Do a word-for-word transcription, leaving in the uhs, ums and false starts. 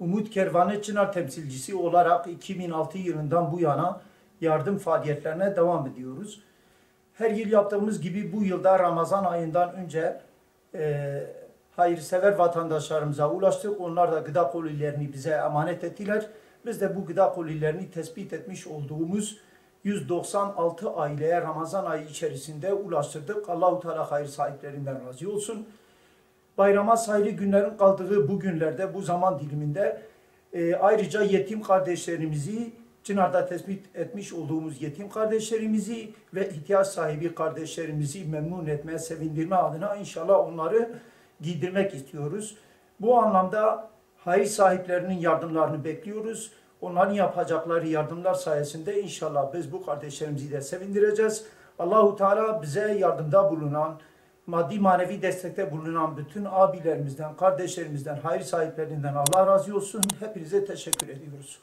Umut Kervanı Çınar temsilcisi olarak iki bin altı yılından bu yana yardım faaliyetlerine devam ediyoruz. Her yıl yaptığımız gibi bu yılda Ramazan ayından önce e, hayırsever vatandaşlarımıza ulaştık. Onlar da gıda kolilerini bize emanet ettiler. Biz de bu gıda kolilerini tespit etmiş olduğumuz yüz doksan altı aileye Ramazan ayı içerisinde ulaştırdık. Allah-u Teala hayır sahiplerinden razı olsun. Bayrama sayılı günlerin kaldığı bu günlerde, bu zaman diliminde e, ayrıca yetim kardeşlerimizi, Çınar'da tespit etmiş olduğumuz yetim kardeşlerimizi ve ihtiyaç sahibi kardeşlerimizi memnun etme, sevindirme adına inşallah onları giydirmek istiyoruz. Bu anlamda hayır sahiplerinin yardımlarını bekliyoruz. Onların yapacakları yardımlar sayesinde inşallah biz bu kardeşlerimizi de sevindireceğiz. Allahu Teala bize yardımda bulunan, maddi manevi destekte bulunan bütün abilerimizden, kardeşlerimizden, hayır sahiplerinden Allah razı olsun. Hepinize teşekkür ediyoruz.